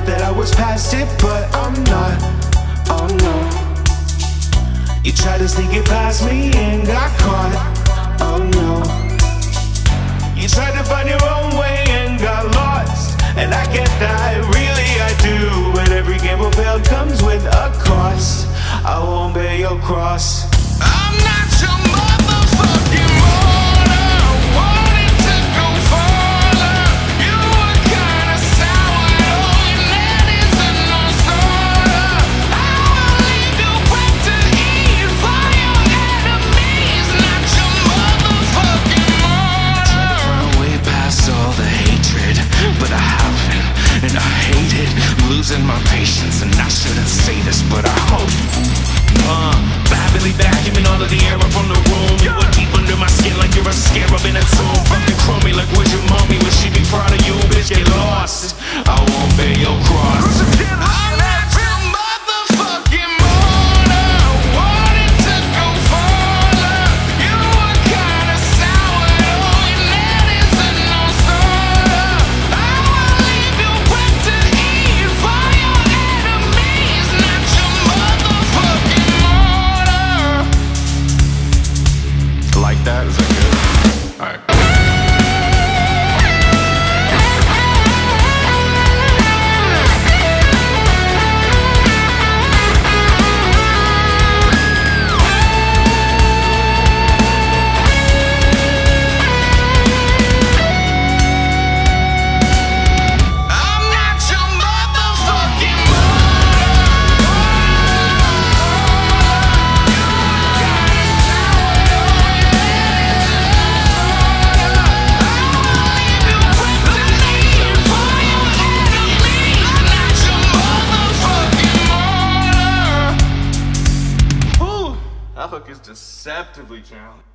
thought that I was past it, but I'm not, oh no. You tried to sneak it past me and got caught, oh no. You tried to find your own way and got lost, and I get that, really I do. But every game of hell comes with a cost. I won't bear your cross. I'm not your motherfucking mother. Wanted to go further. You were kinda sour. Oh, and that is a non-starter. I will leave you back to eat for your enemies. Not your motherfucking mother. Tried to run way past all the hatred, but I haven't, and I hate it. Losing my patience, and I shouldn't say this, but I hope vacuuming all of the air up from the room. You were deep under my skin like you're a scarab in a tomb. Fucking crummy like, where's your mommy? Would she be proud of you? Bitch, get lost. I won't bear your cross. I'm not your motherfucking mother. Wanted to go further. You were kinda sour. Oh, and that is a non-starter. I will leave you back to eat for your enemies. Not your motherfucking mother. Like that? Is that good? Alright. That hook is deceptively challenging.